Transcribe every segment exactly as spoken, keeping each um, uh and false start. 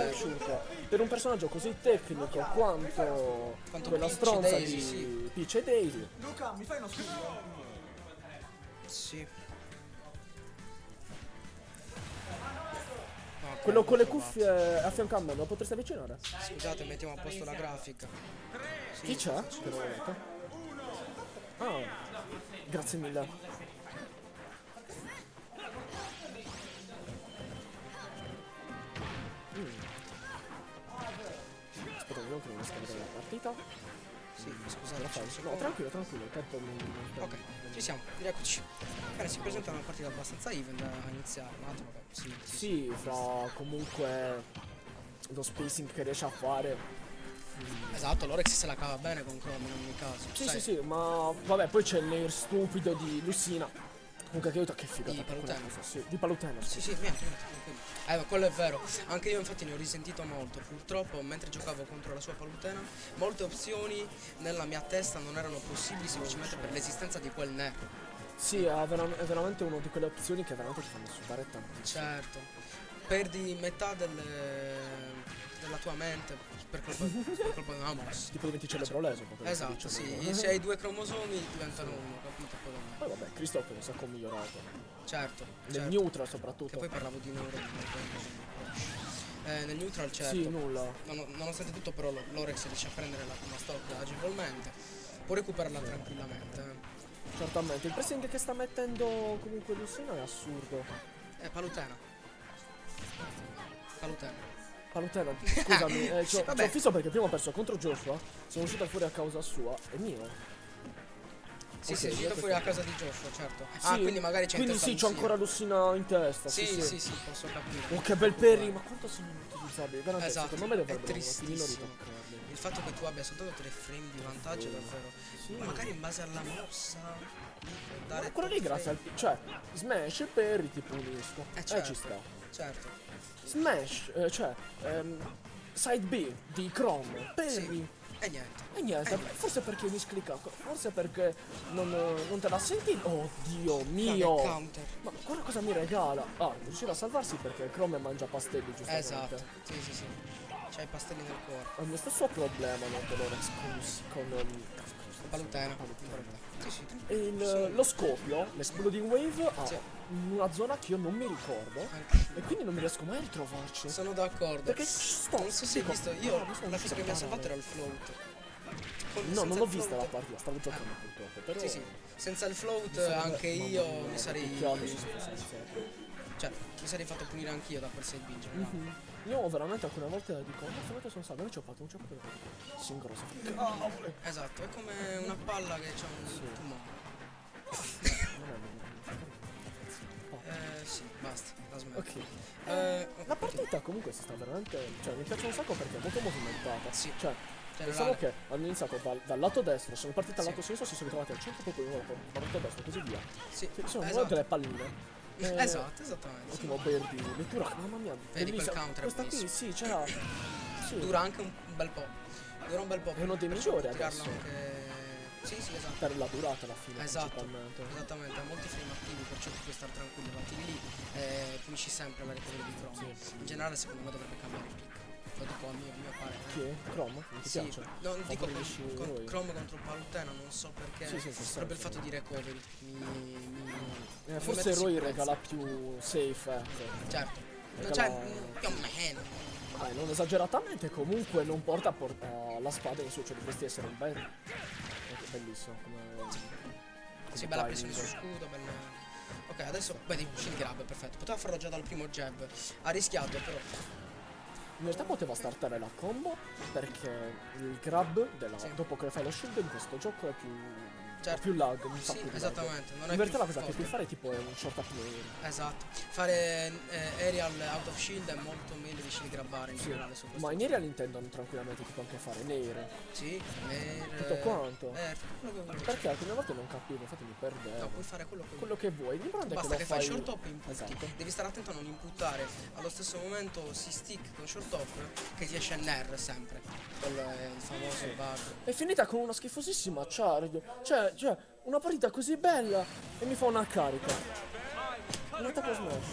conosciuta per un personaggio così tecnico quanto, quanto quella Peach stronza Daisy, di sì. Peach e Daisy. Luca, mi fai uno studio? Sì. No, quello con le cuffie fatto. A fianco a me, lo potresti avvicinare? Scusate, mettiamo a posto la grafica. Sì, chi c'è? Ah, grazie mille. Aspetta, vediamo che non riesco a vedere la partita. Sì, scusate, la faccio. No, tranquillo, tranquillo, tanto non, non... Ok, ci siamo, eccoci. Allora, si presenta una partita abbastanza even da iniziare, un attimo, vabbè, sì, sì, sì, fra comunque lo spacing che riesce a fare. Esatto, Lorex se la cava bene con Chrome in ogni caso. Sì, sai. sì, sì, ma vabbè, poi c'è il nair stupido di Lucina. Comunque che aiuta, che figata. Di Palutena. Sì, di Palutena. Sì, sì, niente, niente. Eh, ma quello è vero. Anche io infatti ne ho risentito molto. Purtroppo, mentre giocavo contro la sua Palutena, molte opzioni nella mia testa non erano possibili semplicemente per l'esistenza di quel nervo. Sì, è, vera è veramente una di quelle opzioni che veramente ti fanno sudare tantissimo. Certo. Perdi metà delle... della tua mente per colpa di una mossa. Tipo diventi cerebraleso. Esatto, sì. Se hai due cromosomi diventano uno, capito? Poi vabbè, Cristok è un sacco migliorato. Certo. Nel neutral soprattutto. Che poi parlavo di neutral. Eh, nel neutral certo. Sì, nulla. Nonostante tutto però Lorex riesce a prendere la prima stock agevolmente. Può recuperarla tranquillamente. Certamente. Il pressing che sta mettendo comunque Lussino è assurdo. È Palutena. Palutena. Palutena, scusami, eh, ci ho fisso perché prima ho perso contro Joshua, sono uscito fuori a causa sua e mio. Sì, okay, sì, è uscito fuori a casa di Joshua, certo. Sì, ah, quindi magari c'è Quindi sì, c'ho ancora Lucina in testa. Sì, sì, sì, sì, sì, posso capire. Oh, che bel perry, ma quanto sono inutilizzabili? Veramente, esatto, secondo me è tristissimo. Il fatto che tu abbia soltanto tre frame di vantaggio è davvero... Sì. Magari in base alla mossa... Ma ancora lì grazie al... Cioè, smash e perry ti pulisco. Eh, certo, eh, ci sta. Certo. Smash, eh, cioè, ehm, Side B di Chrome, Perry, sì, e niente, e niente, e forse niente. perché mi scliccato, forse perché non, non te la senti, oddio mio, ma guarda cosa mi regala, ah, riuscirà a salvarsi perché Chrome mangia pastelli giustamente, esatto, sì sì sì, c'hai i pastelli nel cuore, è il mio stesso problema, no, Lorex con, con, con Palutena. Sì, sì. E il, sì. Lo scopio, l'Exploding Wave, ha sì. una zona che io non mi ricordo. Anch'io. E quindi non mi riesco mai a ritrovarci. Sono d'accordo. Perché sto, non so se hai visto, io no, la cosa che mi ha salvato era il float. Con, no, non l'ho vista la partita, stavo giocando ah. purtroppo. Però sì, sì. Senza il float anche io mia, mi sarei... Cioè, mi sarei fatto punire anch'io da quel sei B. Mm-hmm. Io veramente alcune volte dico, ma stavolta sono salvo, ci ho fatto un gioco di sincroso. Oh, esatto, è come una palla che c'ha un sì. tumore. eh, sì, basta, la smetto. Okay. Eh, okay. La partita comunque si sta veramente... Cioè, mi piace un sacco perché è molto movimentata. Sì. Cioè, pensavo che hanno iniziato dal, dal lato destro, sono partiti dal sì. lato sinistro, si sono trovati al centro, poi uno dal lato destro, così via. Sì, sì, sono esatto. delle palline. Eh, esatto, esattamente. Ottimo perdi, lettura, mamma mia. Vedi quel counter. Questa qui, sì, c'è la... sì. Dura anche un bel po'. Dura un bel po'. È uno dei migliori adesso. Anche... Sì, sì, esatto. Per la durata alla fine, esatto, esattamente, ha molti frame attivi, perciò tu puoi stare tranquillo. Infatti lì eh, finisci sempre la recovery di Chrome. Sì, sì. In generale secondo me dovrebbe cambiare il pick. Lo dico a mio, mio parere. Che? Chrome? Non ti sì. piace? No, non dico con, con Chrome contro Palutena, non so perché. Sì, sì, sì, sì, proprio sì. il fatto di recovery mi... Eh, forse Roy regala più safe, eh. Certo. Regala... Cioè, più o meno. Dai, non esageratamente, comunque non porta a porta la spada in su, cioè dovresti essere un bel... Bellissimo, come... Sì, bella pressione sul scudo, bella... Ok, adesso... Vedi, shield grab, perfetto. Poteva farlo già dal primo jab. Ha rischiato, però... In realtà poteva startare la combo, perché il grab, della... sì. dopo che fai lo shield, in questo gioco è più... Certo. più lag, un sì, più esattamente, non è in realtà la cosa forte. Che puoi fare tipo è un short up layer. Esatto, fare eh, aerial out of shield è molto meglio di shield grabbare in sì. generale su questo. Ma in aerial intendono tranquillamente tipo anche fare nair. Sì, nair. Tutto quanto. Nair, che perché alcune volte non capivo, infatti mi perdevo. No, puoi fare quello che, quello che vuoi. L'importante basta è che, che fai short up e inputi. Esatto. Devi stare attento a non inputare. Allo stesso momento si stick con short up che ti esce nair sempre. Quello è il famoso bug. È finita con una schifosissima charge. Cioè, Cioè, una partita così bella e mi fa una carica. Un attacco smash.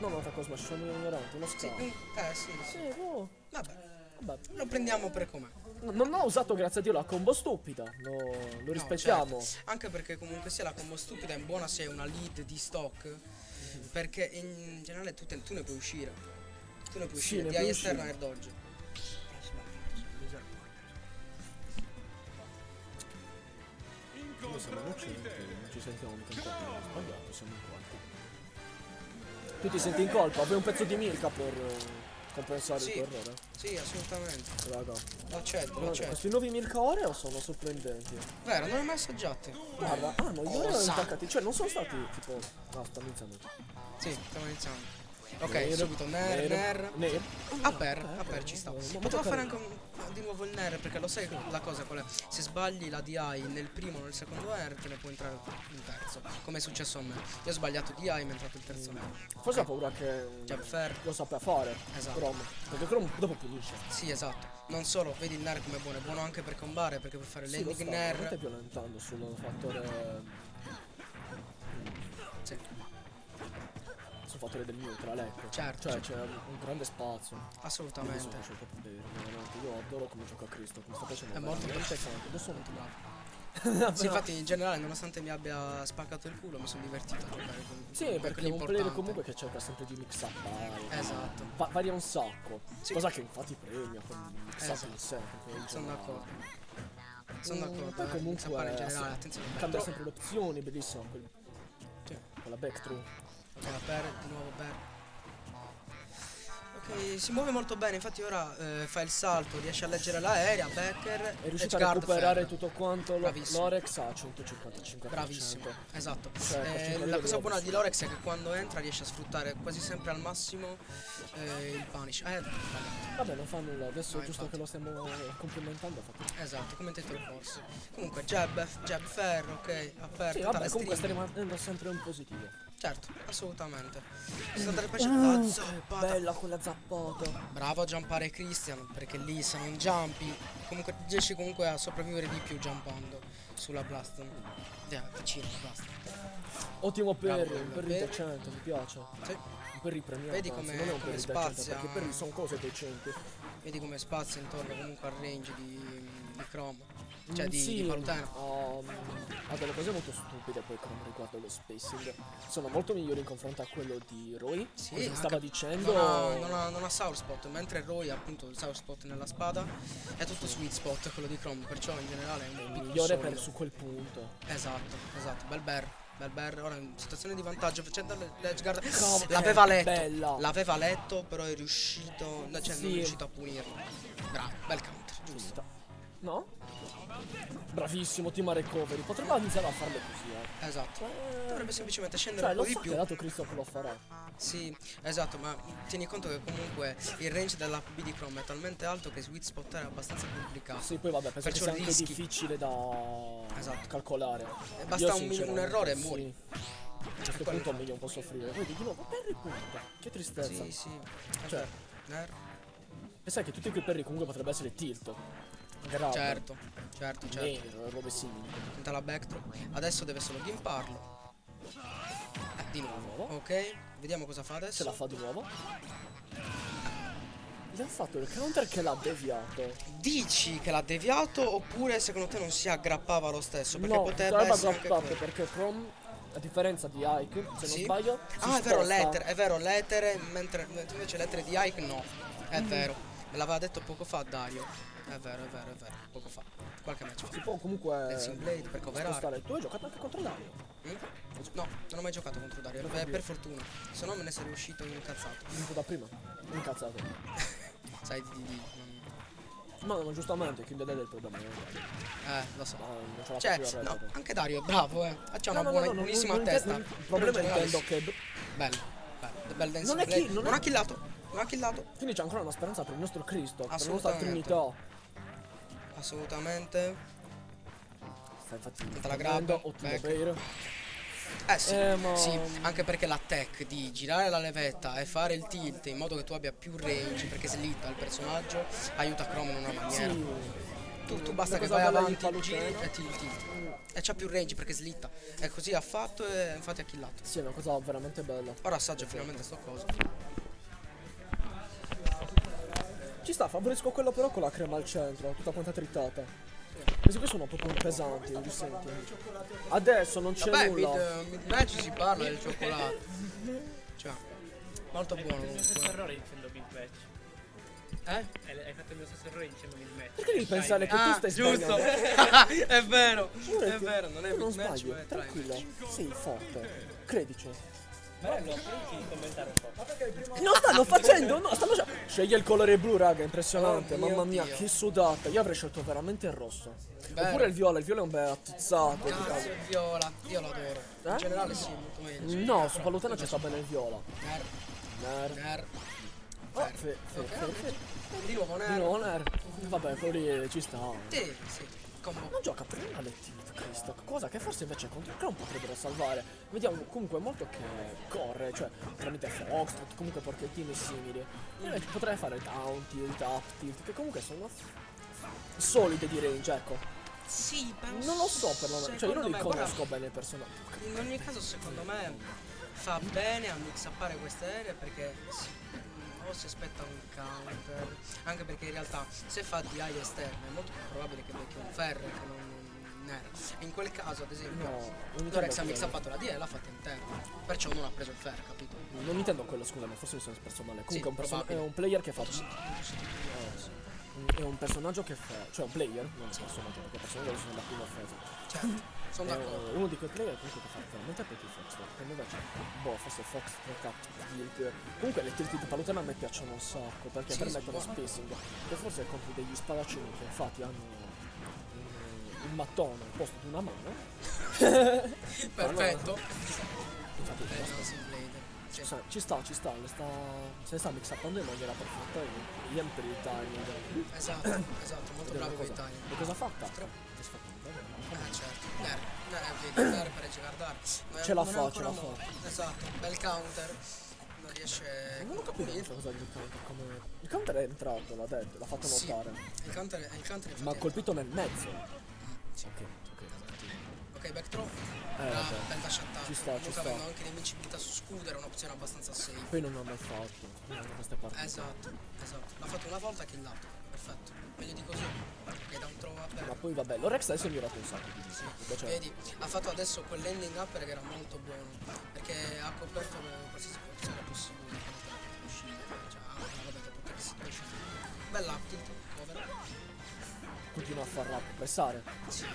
No, ma fa cosa, sono un ignorante, uno scavo. Sì, eh, sì. Sì, oh. Vabbè. Vabbè. Lo prendiamo per com'è. No, non ho usato, grazie a Dio, la combo stupida. Lo, lo no, rispettiamo. Certo. Anche perché comunque sia la combo stupida è buona se è una lead di stock. Mm-hmm. Perché in generale tu, te, tu ne puoi uscire. Tu ne puoi sì, uscire. Di puoi esterno uscire. Air dodge. Siamo non ci, non ci sentiamo mica in colpa, non sbagliato, siamo in colpa. Tu ti senti in colpa? Avevi un pezzo di Milka per eh, compensare sì, il tuo errore? Sì, assolutamente. Raga, l'accetto, l'accetto. Questi nuovi Milka Oreo sono sorprendenti. Vero, non li ho mai assaggiati. Guarda, ah no, gli Oreo sono attaccati, cioè non sono stati tipo... No, stanno iniziando. Sì, stanno iniziando. Ok, nero, subito Ner, Ner, Ner. Aper, Aper ci sta. Potevo fare anche un... di nuovo il Ner, perché lo sai la cosa qual è? Se sbagli la D I nel primo o nel secondo R te ne può entrare il terzo, come è successo a me. Io ho sbagliato D I e mi è entrato il terzo R. Forse ha paura che lo sappia fare. Esatto. Chrome. Perché Chrome dopo pulisce. Sì, esatto. Non solo, vedi il Ner com'è buono, è buono anche per combare, perché per fare sì, l'ending Ner. Ma stai violentando sul fattore. Sì. Sul fattore del neutral, ecco. Certo. Cioè c'è certo. un, un grande spazio. Assolutamente. Io, bene, io adoro come gioca Cristok. Mi sta piacendo. È molto interessante. Adesso non ti bravo. Sì, infatti in generale, nonostante mi abbia spaccato il culo, mi sono divertito a giocare con Cristok. Sì, con perché è un player comunque che cerca sempre di mix up. Eh, esatto. Va varia un sacco. Sì. Cosa che infatti premia con il mix up esatto. sempre. Sono d'accordo. Sono d'accordo. Poi comunque in generale, attenzione. Cambia sempre le opzioni, bellissimo. Quel... Sì. Con la backthrough. Ok, per, di nuovo per. Ok, si muove molto bene, infatti ora eh, fa il salto, riesce a leggere l'aerea, Becker. È riuscito a recuperare ferro. tutto quanto lo, Lorex a centocinquantacinque. Bravissimo, esatto. Cioè, eh, la cosa buona di Lorex è che quando entra riesce a sfruttare quasi sempre al massimo eh, il punish. Eh, Vabbè, non fa nulla, adesso no, è giusto infatti. che lo stiamo complimentando. Fatto. Esatto, come te il corso. Comunque, jab, jab ferro, ok, aperto. Sì, vabbè, comunque sta rimanendo sempre un positivo. Certo, assolutamente. È stata la zappata. Bella quella zappata. Bravo a jumpare Christian, perché lì se non jumpi, comunque riesci comunque a sopravvivere di più jumpando sulla blast. Yeah, vicino alla blast. Ottimo per un per decente, mi piace. Sì. Un per ripremiato. Vedi come spazia. Perché per sono cose decenti. Vedi come spazia intorno comunque al range di, di Chrome. Cioè mm, di, sì, di Palutena um, ha delle cose molto stupide poi con riguardo lo spacing. Sono molto migliori in confronto a quello di Roy. Sì, come stava dicendo non ha, non, ha, non ha sour spot, mentre Roy ha appunto il sour spot nella spada. È tutto sì. sweet spot quello di Chrome, perciò in generale è un migliore per su quel punto. Esatto, esatto, bel bear. Bel bear, ora in situazione di vantaggio facendo l'edge guard. L'aveva letto, l'aveva letto, però è riuscito, no, cioè sì. non è riuscito a punirlo. Bravo, bel counter, giusto. No? Bravissimo, team a recovery. Potrebbe iniziare a farlo così, eh. Esatto. Dovrebbe semplicemente scendere cioè, un po' di più. Cioè, lo so che Cristok lo farà. Sì, esatto, ma tieni conto che comunque il range della P B di Chrome è talmente alto che sweet spot è abbastanza complicato. Sì, poi vabbè, penso che sia anche difficile da esatto. calcolare. E basta un, un errore e sì. muori. A questo punto meglio un po' soffrire. Vedi, di nuovo, perri punta. Che tristezza. Sì, sì. Cioè, Ner. E sai che tutti quei perri comunque potrebbe essere tilt. Grave. Certo, certo, certo. Robe simili. Tenta la backthrow. Adesso deve solo gimparlo. Eh, di nuovo. Ok, vediamo cosa fa adesso. Se la fa di nuovo. Gli ha fatto il counter che l'ha deviato. Dici che l'ha deviato oppure secondo te non si aggrappava lo stesso? Perché no, poteva essere aggrappato perché Chrome... A differenza di Ike, se non sì. sbaglio... Ah, è vero, l'etere, è vero, l'etere, mentre invece l'etere di Ike no. È mm. vero. Me l'aveva detto poco fa Dario. È vero, è vero, è vero, poco fa. Qualche match fa. Si può comunque blade per coverare. Tu hai giocato anche contro Dario? Mm? No, non ho mai giocato contro Dario, per, per fortuna. Se no me ne sarei uscito incazzato. Dico da prima, incazzato. Sai di... di non... Ma no, giustamente, chi vede il problema. Eh, lo so. No, cioè, no, anche Dario è bravo, eh. C'ha no, una no, buona, no, no, buonissima non, non testa. Il problema è il che... Bello, bello, bello dance non, kill, non, non ha killato, non ha killato. Quindi c'è ancora una speranza per il nostro Cristo, per la nostra Trinità. Assolutamente. Sta infatti la grab. Eh sì, eh, ma... sì, anche perché la tech di girare la levetta e fare il tilt in modo che tu abbia più range, perché slitta il personaggio, aiuta Chrome in una maniera. Sì. tu, tu basta che vai avanti, giri e tilti. E c'ha più range perché slitta. E così ha fatto e infatti ha killato. Sì, è una cosa veramente bella. Ora assaggio finalmente sto coso. Ci sta, favorisco quello però con la crema al centro, tutta quanta tritata. Questi qui sono proprio pesanti, li senti. Adesso non c'è nulla. Vabbè, mid match si parla del cioccolato. Cioè, molto buono. Hai fatto il mio stesso errore dicendo mid match. Eh? Hai fatto il mio stesso errore dicendo mid match. Perché devi pensare che tu stai sbagliando? Giusto, è vero, è vero, non è mid match, ma è tranquillo. Sei forte, credici. Bello, commentare un po'. Non stanno facendo, no, stanno già. Sceglie il colore blu, raga, impressionante, oh, mamma mia, Dio. Che sudata. Io avrei scelto veramente il rosso. Bello. Oppure il viola, il viola è un bel attizzato. Grazie, il viola, io lo adoro. Eh? In generale sì, molto meglio. No, no, su Palutena ci sta bene il viola. Ner. Ner. Ner. Oh, fe, fe, fe, fe, fe. Di nuovo Ner. Di nuovo Ner. Vabbè, fuori ci sta. Sì, sì. Non gioca prima le team di Cristok, cosa che forse invece contro Chrome potrebbero salvare. Vediamo comunque molto che corre, cioè tramite Fox, comunque porchettini simili. E potrei fare down, tilt, up, tilt, che comunque sono solide di range, ecco. Sì, penso. Non lo so perlomeno, cioè io non li me, conosco guarda, bene i personaggi. In ogni caso secondo me fa bene a mixappare queste aree perché o si aspetta un counter, anche perché in realtà se fa di aia esterna è molto più probabile che becchi un ferro che non nero. In quel caso ad esempio no, Lorex ha mixappato la D e l'ha fatta interna, perciò non ha preso il ferro, capito? Non intendo quello, scusa, ma forse mi sono espresso male. Comunque sì, è, un è un player che fa tutto, è un personaggio che fa, cioè un player, non un personaggio, perché personaggio sono la prima offesa. Certo, sono d'accordo. Uno di quei player comunque che fa veramente più Fox, perché invece, boh, forse Fox, tilt. Comunque le tilt di Palutena a me piacciono un sacco, perché sì, permettono spacing, che forse contro degli spadaccini che infatti hanno un mattone al posto di una mano. Perfetto. Infatti, Ci sta, ci sta, ci sta, le sta, se le sta mixappando in maniera perfetta e gli ampli il timing. Esatto, esatto, molto bravo con il timing. E cosa ha fatto? Eh certo, Ner, Ner, Ner per guardare. Ce la fa, ce la fa. Esatto, bel counter. Non riesce... Non ho capito niente cosa gli counter, come... Il counter è entrato, l'ha detto, l'ha fatto notare. Il counter è entrato. Ma ha colpito nel mezzo. Ok. Ok, back throw, eh, una vabbè. Bella shattata. Ci sta, ci sta. Avendo anche nemici vita su scudo era un'opzione abbastanza safe. Poi non l'ho mai fatto, non queste parti. Esatto, esatto. L'ha fatto una volta, killato. Perfetto. Meglio di così. Che da un throw up. Ma poi vabbè, Lorex adesso è migliorato un sacco. Sì. Cioè... Vedi, ha fatto adesso quell'ending up che era molto buono. Perché ha coperto qualsiasi opzione possibile. Uscire, cioè, vabbè, dopo che si esce. Bella uptilt, cover. Continua a farla pressare. Sì,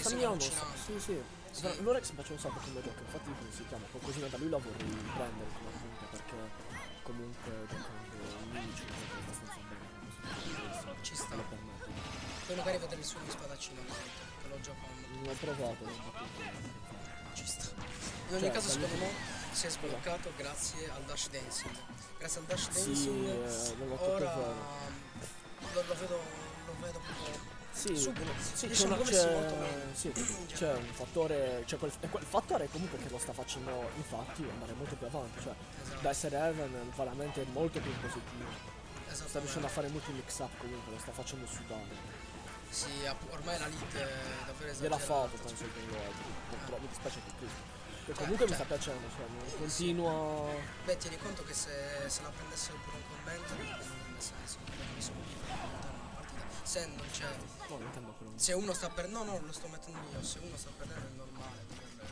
Samiano, sì, sì. Sì. Lorex mi piace un sacco come gioca, infatti si chiama qualcosina da lui, la vorrei prendere come appunto perché comunque giocando un minici è abbastanza bene. Ci sta. Poi magari vedere il suo spadaccino, che lo gioco un... L'ho provato, non ho capito. Ci sta. In ogni cioè, caso secondo me si è sbloccato grazie al dash dancing. Grazie al dash dancing. Sì, eh, non l'ho ora lo, lo vedo, lo vedo più. Sì, sì, c'è cioè, un fattore, cioè quel, quel fattore comunque che lo sta facendo infatti andare molto più avanti, cioè esatto. Da essere Evan è veramente molto più positivo, esatto. Sta riuscendo a fare molti mix up comunque, lo sta facendo sudare. Sì, ormai la lead è davvero esagerata. Gliel'ha fatto, penso che io, però mi dispiace per questo. Che comunque cioè, mi sta piacendo, cioè, continua... Beh, tieni conto che se, se la prendessero per un commento non avrebbe senso, mi scusi. Se non c'è, no, se uno sta per no no lo sto mettendo io, se uno sta perdendo è normale per...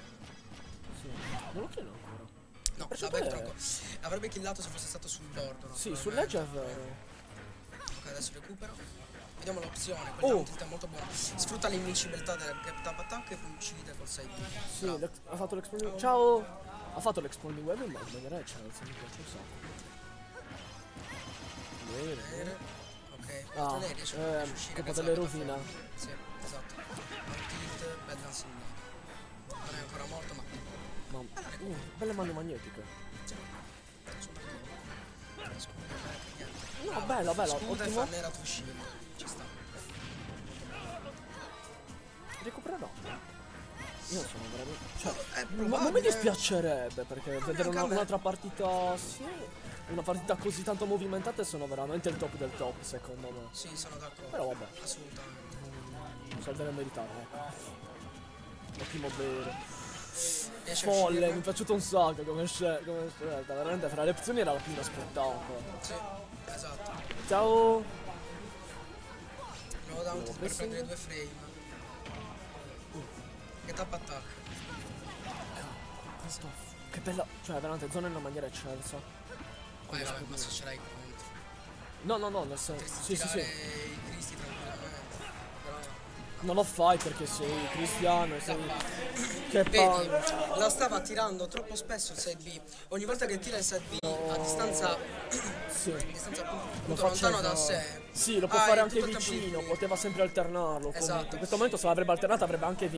Sì, non lo chiedo ancora. No, vabbè, tronco. Avrebbe killato se fosse stato sul board, no? Sì, sull'edge è vero. Ok, adesso recupero. Vediamo l'opzione, quella oh. È molto buona. Sfrutta l'invincibilità del gap tap attack e uccide col sei. Sì, no. Ha fatto l'expanding web. Ciao! Ha fatto l'expanding web in maniera eccellente, mi piace un sacco. Bene, bene. Ah, ehm, Copa delle Rovina. Sì, esatto. Tilt, bel dancing. Non è ancora morto, ma... ma uh, belle mani magnetiche. Sì. No, bella, bella. Scuda e fa nera uscire. Ci sta. Recupererò. Io sono veramente... Cioè, eh, provate, ma mi dispiacerebbe, perché vedere un'altra partita... Sì, una partita così tanto movimentata, sono veramente il top del top, secondo me. Sì, sono d'accordo. Però vabbè. Assolutamente. Non salverei a meritare. Un attimo bere. Folle, mi è piaciuto un sacco come scelta, veramente fra le opzioni era la più aspettata. Sì, esatto. Ciao! Nuovo down per prendere prendere due frame. Che tap attack. Cazzo, che bella, cioè veramente zona in una maniera eccelsa. Poi vabbè, ma se ce l'hai contro. No, no, no, nel senso. Sì, sì, sì. I cristi tranquillamente. Però... Non lo fai perché sei cristiano e sei... Che vedi, la stava tirando troppo spesso il side B. Ogni volta che tira il side B no. a distanza, sì. a distanza appunto lontano da sé. Sì, lo può ah, fare anche vicino, poteva sempre alternarlo. Esatto. In questo momento se l'avrebbe alternata avrebbe anche vinto.